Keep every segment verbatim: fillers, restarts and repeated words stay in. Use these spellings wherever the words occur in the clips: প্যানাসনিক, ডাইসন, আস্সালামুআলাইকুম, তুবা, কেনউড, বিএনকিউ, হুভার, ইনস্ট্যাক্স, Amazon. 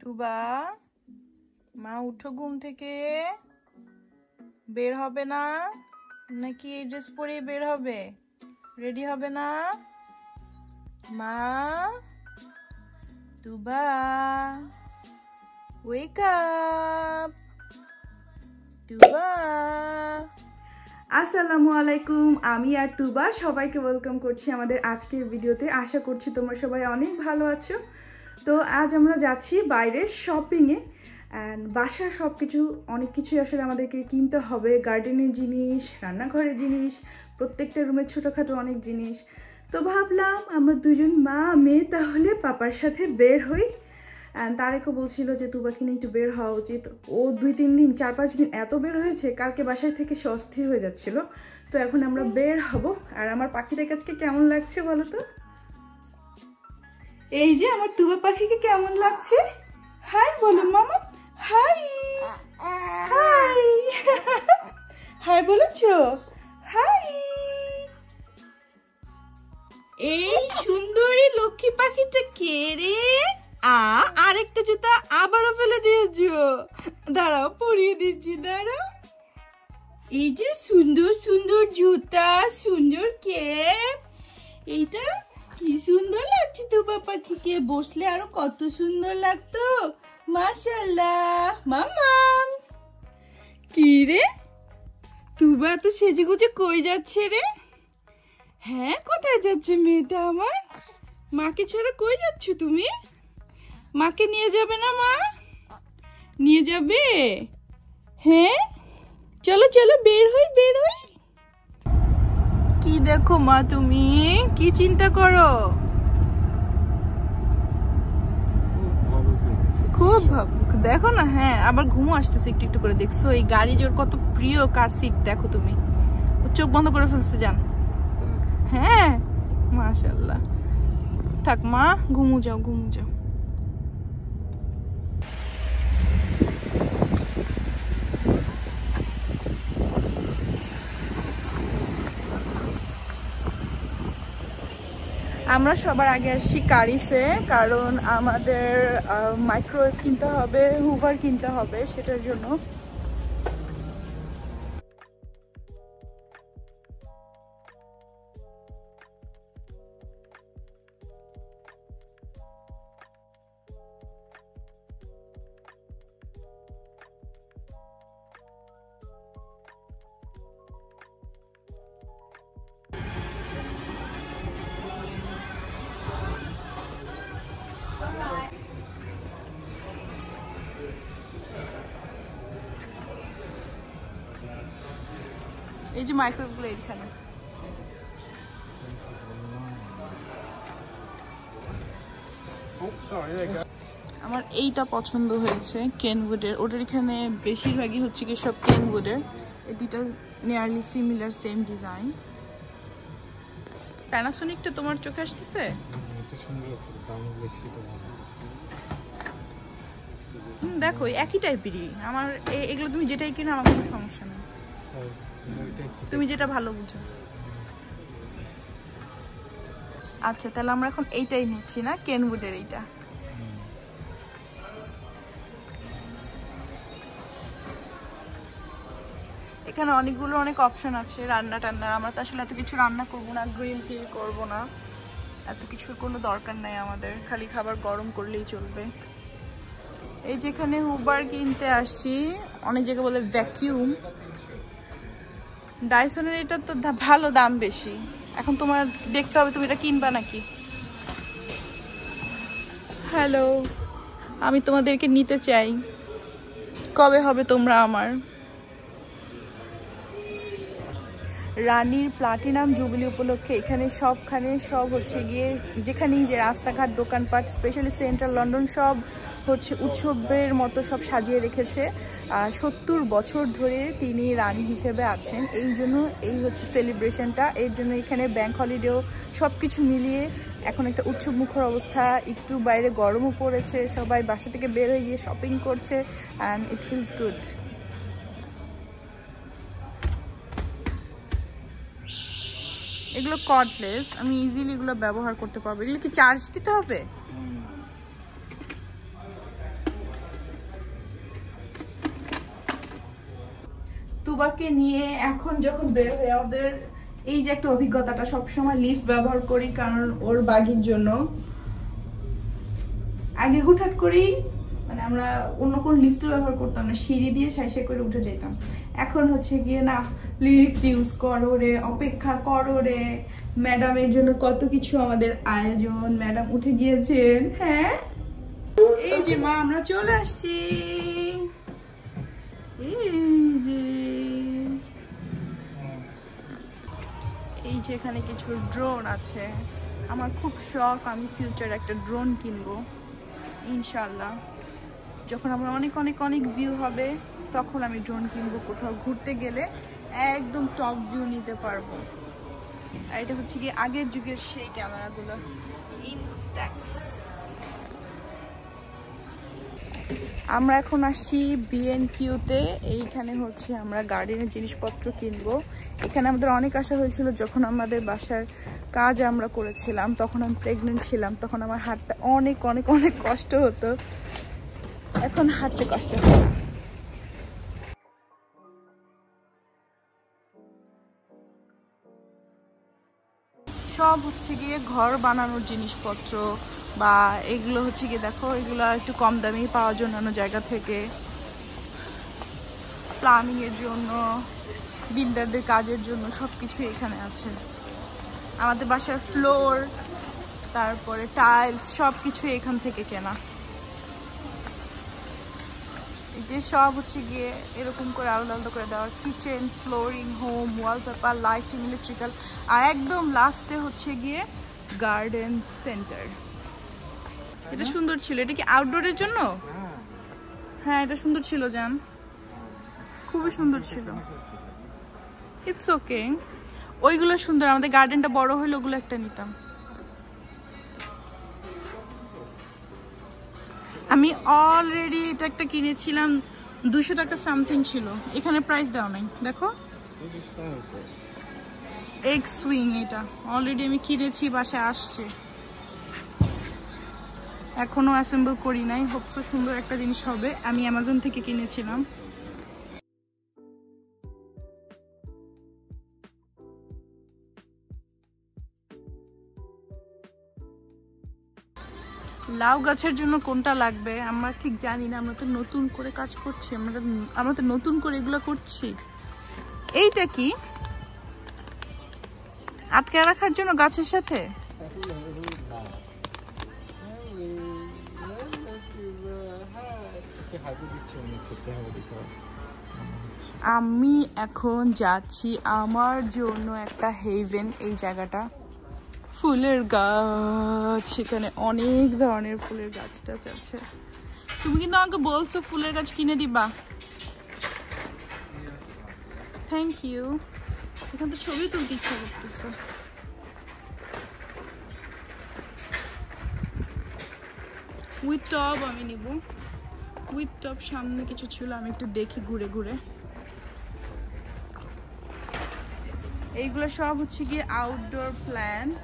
তুবা মা উঠো ঘুম থেকে বের হবে না নাকি এই ড্রেস পরে বের হবে রেডি হবে না মা তুবা wake up তুবা আসসালামুয়ালাইকুম আমি আর তুবা সবাইকে ওয়েলকাম করছি আমাদের আজকের ভিডিওতে আশা করছি তোমরা সবাই অনেক ভালো আছো তো আজ আমরা যাচ্ছি বাইরে শপিং এ এন্ড বাসা সবকিছু অনেক কিছু আসলে আমাদেরকে কিনতে হবে গার্ডেনের জিনিস রান্নাঘরের জিনিস প্রত্যেকটা রুমে ছোটখাটো অনেক জিনিস তো ভাবলাম আমরা দুজন মা মেয়ে তাহলে পাপার সাথে বের হই এন্ড তারেকও বলছিল যে তুবাকে নিয়ে একটু বের হওয়া উচিত ও দুই তিন দিন চার পাঁচ দিন এত বের হয়েছে কালকে বাসায় থেকে সে অস্থির হয়ে যাচ্ছিল তো এখন আমরা বের হব আর আমার পাখিটাকে আজকে কেমন লাগছে বলো তো এই যে আমার তুবা পাখিকে কেমন লাগছে হাই বলো মামা হাই হাই হাই বলেছো হাই এই সুন্দরী লক্ষ্মী পাখিটা কে রে আ আরেকটা জুতা আবারও ফেলে দিয়েছো দাঁড়াও পরিয়ে দিচ্ছি দাঁড়াও এই যে সুন্দর সুন্দর জুতা সুন্দর কেপ এইটা কি সুন্দর লাগছে তো পাখিকে বসলে আরো কত সুন্দর লাগতো মাশাআল্লাহ মামাম কি রে তুবা তো সেজেগুজে কই যাচ্ছে রে হ্যাঁ কোথায় যাচ্ছে মেয়েটা আমার মাকে ছাড়া কই যাচ্ছ তুমি মাকে নিয়ে যাবে না মা নিয়ে যাবে হ্যাঁ চলো চলো বের হই বের হই কি দেখো মা তুমি কি চিন্তা করো খুব দেখো না হ্যাঁ আবার ঘুমো আসতেছে একটু একটু করে দেখছো এই গাড়ি জোর কত প্রিয় কার সিট দেখো তুমি চোখ বন্ধ করে ফেলছে জান হ্যাঁ মাশাআল্লাহ থাক মা ঘুমু যাও ঘুমু যাও আমরা সবার আগে আসছি কারিসে কারণ আমাদের মাইক্রোওয়েভ কিনতে হবে হুভার কিনতে হবে সেটার জন্য এই যে মাইক্রোওয়েভগুলো এখানে আমার এইটা পছন্দ হয়েছে কেনউডের ওটার এখানে বেশিরভাগই হচ্ছে কি সব কেনউডের এই দুইটা নিয়ারলি সিমিলার সেম ডিজাইন প্যানাসনিকটা তোমার চোখে আসতেছে দেখো একই টাইপেরই আমার এগুলো তুমি যেটাই কিনো আমার কোনো সমস্যা নেই তুমি যেটা ভালো বুঝো আচ্ছা তাহলে আমরা এখন এইটাই নিচ্ছি না কেনউডের এইটা এখানে অনেকগুলো অনেক অপশন আছে রান্না টান্না আমরা তো আসলে এত কিছু রান্না করবো না গ্রিল টিল করবো না এত কিছুর কোনো দরকার নাই আমাদের খালি খাবার গরম করলেই চলবে এই যেখানে হুভার কিনতে আসছি অনেক জায়গায় বলে ভ্যাকিউম ডাইসনের এটা তো ভালো দাম বেশি এখন তোমার দেখতে হবে তুমি এটা কিনবা নাকি হ্যালো আমি তোমাদেরকে নিতে চাই কবে হবে তোমরা আমার রানীর প্লাটিনাম জুবিলি উপলক্ষে এখানে সবখানে সব হচ্ছে গিয়ে যেখানেই যে রাস্তাঘাট দোকানপাট স্পেশালি সেন্ট্রাল লন্ডন সব হচ্ছে উৎসবের মতো সব সাজিয়ে রেখেছে সত্তর বছর ধরে তিনি রানী হিসেবে আছেন এই জন্য এই হচ্ছে সেলিব্রেশনটা এর জন্য এখানে ব্যাংক হলিডেও সব কিছু মিলিয়ে এখন একটা উৎসব মুখর অবস্থা একটু বাইরে গরমও পড়েছে সবাই বাসা থেকে বের হয়ে গিয়ে শপিং করছে অ্যান্ড ইট ফিলস গুড এগুলো কর্ডলেস আমি ইজিলি এগুলো ব্যবহার করতে পারবো এগুলো কি চার্জ দিতে হবে দুবাকে নিয়ে এখন যখন বের হই ওদের এই যে একটা অভিজ্ঞতাটা সব সময় লিফট ব্যবহার করি কারণ ওর বাগির জন্য আগে হুটহাট করি মানে আমরা অন্য কোন লিফট ব্যবহার করতাম না সিঁড়ি দিয়ে সাইসে করে উঠে যেতাম এখন হচ্ছে গিয়ে না লিফট ইউজ করো রে অপেক্ষা করো রে ম্যাডামের জন্য কত কিছু আমাদের আয়োজন ম্যাডাম উঠে গিয়েছেন হ্যাঁ এই যে মা আমরা চলে আসছি এই যে এই যে এখানে কিছু ড্রোন আছে আমার খুব শখ আমি ফিউচারে একটা ড্রোন কিনবো ইনশাআল্লাহ যখন আমরা অনেক অনেক অনেক ভিউ হবে তখন আমি ড্রোন কিনবো কোথাও ঘুরতে গেলে একদম টপ ভিউ নিতে পারবো আর এটা হচ্ছে কি আগের যুগের সেই ক্যামেরাগুলো ইনস্ট্যাক্স আমরা এখন আসছি বিএনকিউ তে এইখানে হচ্ছে আমরা গার্ডেনের জিনিসপত্র কিনবো এখানে আমাদের অনেক আশা হয়েছিল যখন আমাদের বাসার কাজ আমরা করেছিলাম তখন আমি প্রেগন্যান্ট ছিলাম তখন আমার হাঁটতে অনেক অনেক অনেক কষ্ট হতো এখন হাঁটতে কষ্ট হয় সব হচ্ছে গিয়ে ঘর বানানোর জিনিসপত্র বা এগুলো হচ্ছে গিয়ে দেখো এগুলো একটু কম দামে পাওয়া যায় অন্য জায়গা থেকে প্লামিং এর জন্য বিল্ডারদের কাজের জন্য সবকিছু এখানে আছে আমাদের বাসার ফ্লোর তারপরে টাইলস সবকিছু এখান থেকে কেনা যে সব হচ্ছে গিয়ে এরকম করে আলাদা আলাদা করে দেওয়া kitchen flooring home wallpaper lighting electrical আর একদম লাস্টে হচ্ছে গিয়ে গার্ডেন সেন্টার এটা সুন্দর ছিল এটা কি আউটডোরের জন্য হ্যাঁ এটা সুন্দর ছিল জান খুবই সুন্দর ছিল ইটস ওকে ওইগুলো সুন্দর আমাদের গার্ডেনটা বড় হলে ওগুলো একটা নিতাম আমি অলরেডি এটা একটা কিনেছিলাম দুশো টাকা সামথিং ছিল এখানে প্রাইস দেওয়া নাই দেখো এগ সুইং এটা অলরেডি আমি কিনেছি বাসায় আসছে এখনো অ্যাসেম্বল করি নাই হোপসো সুন্দর একটা জিনিস হবে আমি অ্যামাজন থেকে কিনেছিলাম লাউ গাছের জন্য কোনটা লাগবে আমরা ঠিক জানি না আমরা তো নতুন করে কাজ করছি আমরা আমরা তো নতুন করে এগুলো করছি এইটা কি আটকে রাখার জন্য গাছের সাথে আমি এখন যাচ্ছি আমার জন্য একটা হেভেন এই জায়গাটা ফুলের গাছ এখানে অনেক ধরনের ফুলের গাছ টাছ আছে তুমি কিন্তু আমাকে বলছো ফুলের গাছ কিনে দিবা থ্যাংক ইউ এখানে তো ছবি তুলতে ইচ্ছা করতেছে উইথ টপ আমি নিব উইথ টপ সামনে কিছু ছিল আমি একটু দেখি ঘুরে ঘুরে এইগুলো সব হচ্ছে গিয়ে আউটডোর প্ল্যান্ট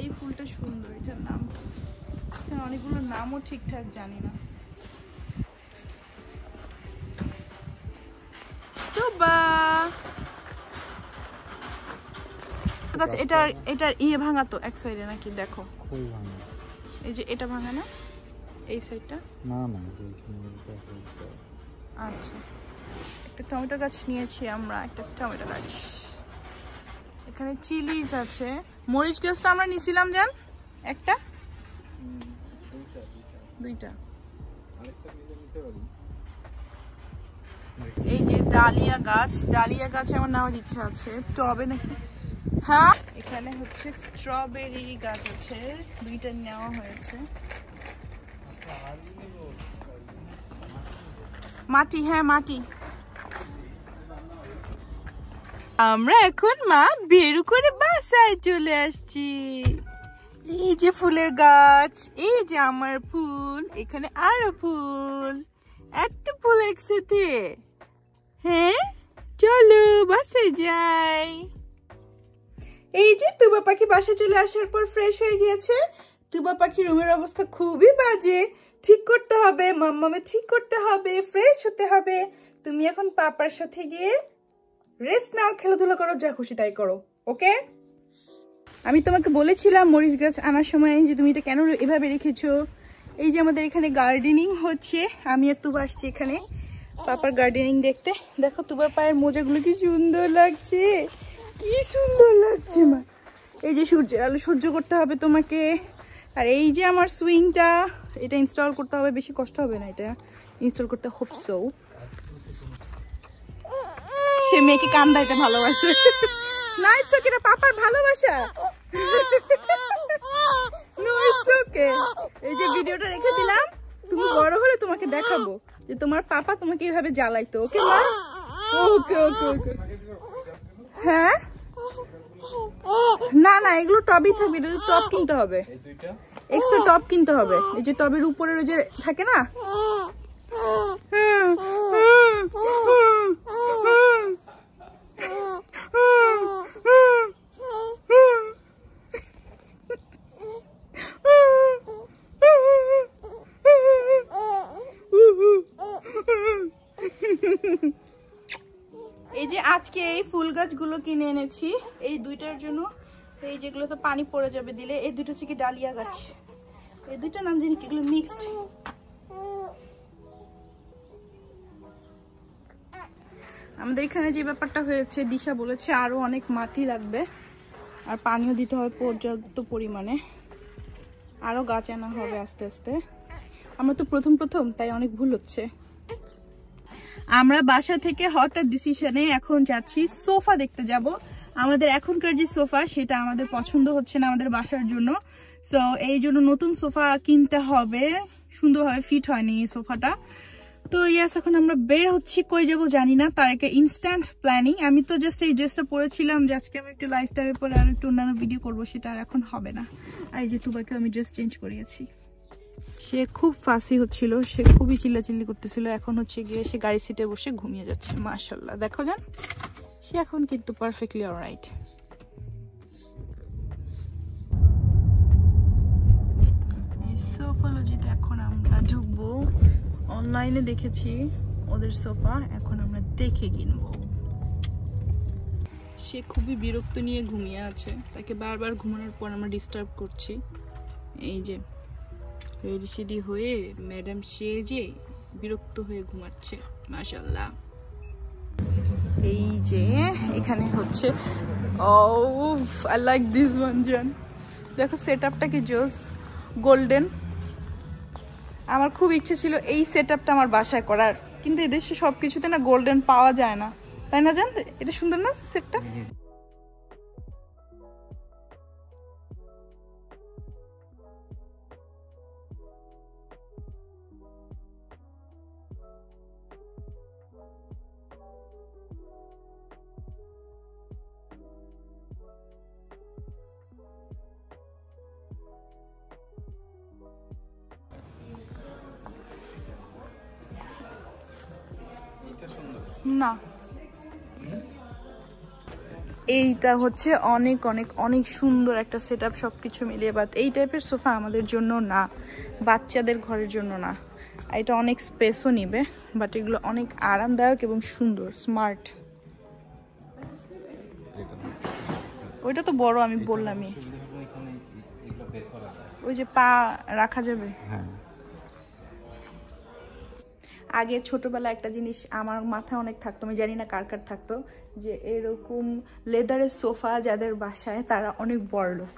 এই ফুলটা সুন্দর এটার নাম অনেকগুলো নামও ঠিকঠাক জানি না এটার এটার ইয়ে ভাঙা তো এক সাইডে নাকি দেখো এই যে এটা ভাঙা না এই সাইডটা না না আচ্ছা একটা টমেটো গাছ নিয়েছি আমরা একটা টমেটো গাছ এখানে চিলিজ আছে মরিচ গাছটা আমরা নিয়েছিলাম জান একটা দুইটা এই যে ডালিয়া গাছ ডালিয়া গাছ আমার নেওয়ার ইচ্ছা আছে টবে নাকি হ্যাঁ এখানে হচ্ছে স্ট্রবেরি গাছ আছে দুইটা নেওয়া হয়েছে মাটি হ্যাঁ মাটি আমরা এখন মা বের করে বাসায় চলে আসছি এই যে ফুলের গাছ এই যে আমার ফুল এখানে আরো ফুল এত ফুল একসাথে হ্যাঁ চলো বাসায় যাই এই যে তুবা পাখি বাসায় চলে আসার পর ফ্রেশ হয়ে গিয়েছে তুবা পাখি রুমের অবস্থা খুবই বাজে ঠিক করতে হবে, মাম্মামে ঠিক করতে হবে, ফ্রেশ হতে হবে। তুমি এখন পাপার সাথে গিয়ে রেস্ট নাও, খেলাধুলা করো, যা খুশি তাই করো, ওকে? আমি তোমাকে বলেছিলাম মরিচ গাছ আনার সময় যে তুমি এটা কেন এভাবে রেখেছো। এই যে আমাদের এখানে গার্ডেনিং হচ্ছে, আমি আর তুবা আসছি এখানে পাপার গার্ডেনিং দেখতে। দেখো তুবার পায়ের মোজাগুলো কি সুন্দর লাগছে, কি সুন্দর লাগছে মা। এই যে সূর্যের আলো সহ্য করতে হবে তোমাকে। আর এই যে আমার সুইংটা, এটা ইনস্টল করতে হবে, বেশি কষ্ট হবে না এটা ইনস্টল করতে। হোপসো সে মেয়েকে কান্দাইতে ভালোবাসে না, ইটস ওকে, পাপার ভালোবাসা। No it's okay. এই যে ভিডিওটা রেখে দিলাম, তুমি বড় হলে তোমাকে দেখাবো যে তোমার পাপা তোমাকে এইভাবে জ্বালাইতো, ওকে মা? ওকে ওকে ওকে। হ্যাঁ না না, এগুলো টবই থাকবে, টব কিনতে হবে, এক্সট্রা টব কিনতে হবে। এই যে টবের উপরে যে থাকে না, এই যে আজকে এই ফুল গাছগুলো কিনে এনেছি এই দুইটার জন্য। এই যেগুলো তো পানি পড়ে যাবে দিলে, এই দুটো হচ্ছে কি ডালিয়া গাছ, এই দুইটা নাম জানি কি, এগুলো মিক্সড। আমাদের এখানে যে ব্যাপারটা হয়েছে, দিশা বলেছে আরো অনেক মাটি লাগবে আর পানিও দিতে হবে পর্যাপ্ত পরিমাণে, আরো গাছ আনা হবে আস্তে আস্তে। আমরা তো প্রথম প্রথম, তাই অনেক ভুল হচ্ছে। আমরা বাসা থেকে হঠাৎ ডিসিশনে এখন যাচ্ছি সোফা দেখতে যাব। আমাদের এখনকার যে সোফা সেটা আমাদের পছন্দ হচ্ছে না আমাদের বাসার জন্য, সো এই জন্য নতুন সোফা কিনতে হবে। সুন্দরভাবে ফিট হয়নি এই সোফাটা তো। ইয়াস, এখন আমরা বের হচ্ছি, কই যাবো জানি না, তার একটা ইনস্ট্যান্ট প্ল্যানিং। আমি তো জাস্ট এই ড্রেসটা পরেছিলাম যে আজকে আমি একটু লাইফস্টাইলের পরে আর একটু অন্যান্য ভিডিও করবো, সেটা আর এখন হবে না। এই যে তুবাকে আমি ড্রেস চেঞ্জ করিয়েছি, সে খুব ফাঁসি হচ্ছিল, সে খুবই চিল্লাচিল্লি করতেছিল, এখন হচ্ছে গিয়ে সে গাড়ি সিটে বসে ঘুমিয়ে যাচ্ছে। মাশাআল্লাহ, দেখো জান, সে এখন কিন্তু পারফেক্টলি অলরাইট। এই সোফালো যেটা এখন আমরা ঢুকবো, অনলাইনে দেখেছি ওদের সোফা, এখন আমরা দেখে কিনবো। সে খুবই বিরক্ত নিয়ে ঘুমিয়ে আছে, তাকে বারবার ঘুমানোর পর আমরা ডিস্টার্ব করছি। এই যে রেডি হয়ে ম্যাডাম সেজে বিরক্ত হয়ে ঘুমাচ্ছে। মাশাআল্লাহ, এই যে এখানে হচ্ছে, ওফ আই লাইক দিস ওয়ান জান। দেখো সেটআপটা কি জোস, গোল্ডেন। আমার খুব ইচ্ছে ছিল এই সেটআপটা আমার বাসায় করার, কিন্তু এদেশে সব কিছুতে না গোল্ডেন পাওয়া যায় না, তাই না জান? এটা সুন্দর না সেটটা? না, এইটা হচ্ছে অনেক অনেক অনেক সুন্দর একটা সেটআপ সবকিছু মিলিয়ে, বাট এই টাইপের সোফা আমাদের জন্য না, বাচ্চাদের ঘরের জন্য না। এটা অনেক স্পেসও নেবে, বাট এগুলো অনেক আরামদায়ক এবং সুন্দর, স্মার্ট। ওইটা তো বড়, আমি বললামই, ওই যে পা রাখা যাবে। হ্যাঁ, আগে ছোটবেলা একটা জিনিস আমার মাথায় অনেক থাকতো, আমি জানি না কার কার থাকতো, যে এরকম লেদারের সোফা যাদের বাসায় তারা অনেক বড় লোক।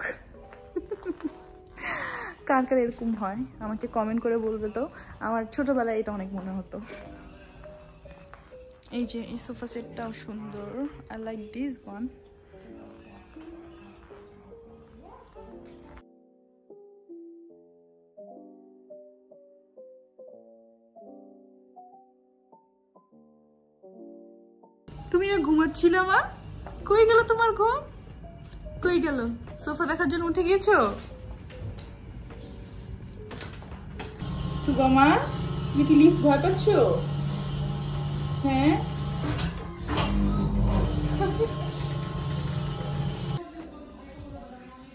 কার কার এরকম হয় আমাকে কমেন্ট করে বলবে তো। আমার ছোটবেলায় এটা অনেক মনে হতো। এই যে এই সোফা সেটটাও সুন্দর, আই লাইক দিস ওয়ান। তুমি না ঘুমাচ্ছিলে মা, কই গেল তোমার ঘুম? কই গেল? সোফা দেখার জন্য উঠে গিয়েছো? তুবা মা, তুমি কি লিফট ভয় পাচ্ছ? হ্যাঁ,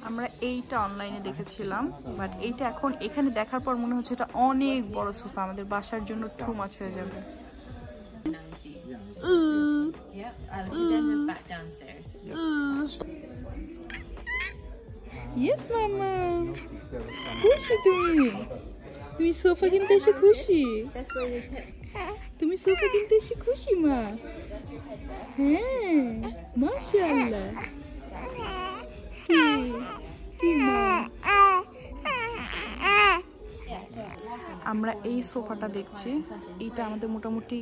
আমরা আমরা এইটা অনলাইনে দেখেছিলাম, বাট এইটা এখন এখানে দেখার পর মনে হচ্ছে এটা অনেক বড় সোফা, আমাদের বাসার জন্য টু মাচ হয়ে যাবে। Yes, Mama. খুশি তুমি, তুমি সোফা কিনতে এসে খুশি? তুমি সোফা কিনতে এসে খুশি মা? হ্যাঁ, মাশাআল্লাহ। আমরা এই সোফাটা দেখছি, এটা আমাদের মোটামুটি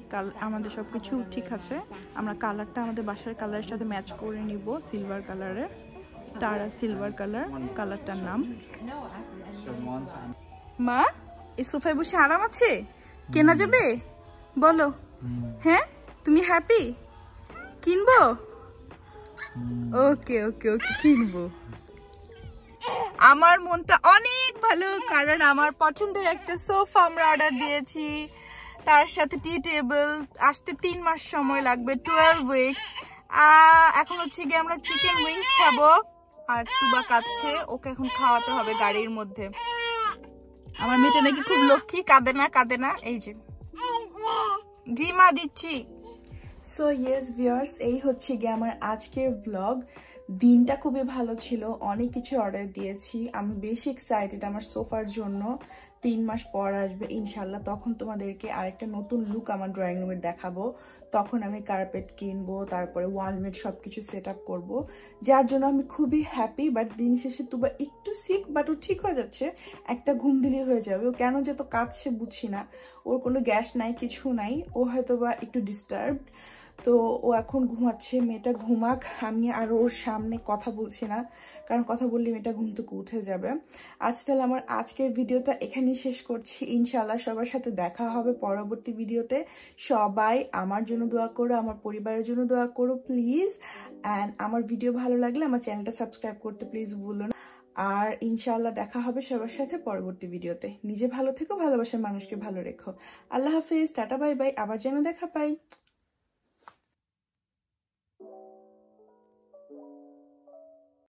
আমাদের সবকিছু ঠিক আছে। আমরা কালারটা আমাদের বাসার কালারের সাথে ম্যাচ করে নিব, সিলভার কালারে, তারা সিলভার কালার কালারটার নাম। মা, এই সোফায় বসে আরাম আছে, কেনা যাবে বলো? হ্যাঁ, তুমি হ্যাপি? কিনবো? ওকে ওকে ওকে, কিনবো। আমার মনটা অনেক ভালো, কারণ আমার পছন্দের একটা সোফা আমরা অর্ডার দিয়েছি, তার সাথে টি টেবিল। আসতে তিন মাস সময় লাগবে, টুয়েলভ উইকস। এখন হচ্ছে গিয়ে আমরা চিকেন উইংস খাবো, আর তুবা কাঁদছে, ওকে এখন খাওয়াতে হবে গাড়ির মধ্যে। আমার মেয়েটা নাকি খুব লক্ষ্মী, কাঁদে না কাঁদে না এই যে ডিমা দিচ্ছি। সো ইয়েস ভিউয়ার্স, এই হচ্ছে গিয়ে আমার আজকের ব্লগ। দিনটা খুবই ভালো ছিল, অনেক কিছু অর্ডার দিয়েছি। আমি বেশি এক্সাইটেড আমার সোফার জন্য। তিন মাস পর আসবে ইনশাল্লাহ, তখন তোমাদেরকে আরেকটা নতুন লুক আমার ড্রয়িং রুমের দেখাবো। তখন আমি কার্পেট কিনবো, তারপরে ওয়ালমেট সব কিছু সেট আপ করবো, যার জন্য আমি খুবই হ্যাপি। বাট দিন শেষে তুবা একটু সিক, বাট ও ঠিক হয়ে যাচ্ছে, একটা ঘুম দিলেই হয়ে যাবে। ও কেন যে তো কাঁদছে বুঝি না, ওর কোনো গ্যাস নাই কিছু নাই, ও হয়তো বা একটু ডিস্টার্বড, তো ও এখন ঘুমাচ্ছে। মেয়েটা ঘুমাক, আমি আর ওর সামনে কথা বলছি না, কারণ কথা বললে মেয়েটা ঘুম থেকে উঠে যাবে। আজ তাহলে আমার আজকের ভিডিওটা এখানেই শেষ করছি। ইনশাআল্লাহ সবার সাথে দেখা হবে পরবর্তী ভিডিওতে। সবাই আমার জন্য দোয়া করো, আমার পরিবারের জন্য দোয়া করো প্লিজ। অ্যান্ড আমার ভিডিও ভালো লাগলে আমার চ্যানেলটা সাবস্ক্রাইব করতে প্লিজ ভুলো না। আর ইনশাআল্লাহ দেখা হবে সবার সাথে পরবর্তী ভিডিওতে। নিজে ভালো থেকো, ভালোবাসার মানুষকে ভালো রেখো। আল্লাহ হাফেজ, টাটা, বাই বাই। আবার যেন দেখা পাই।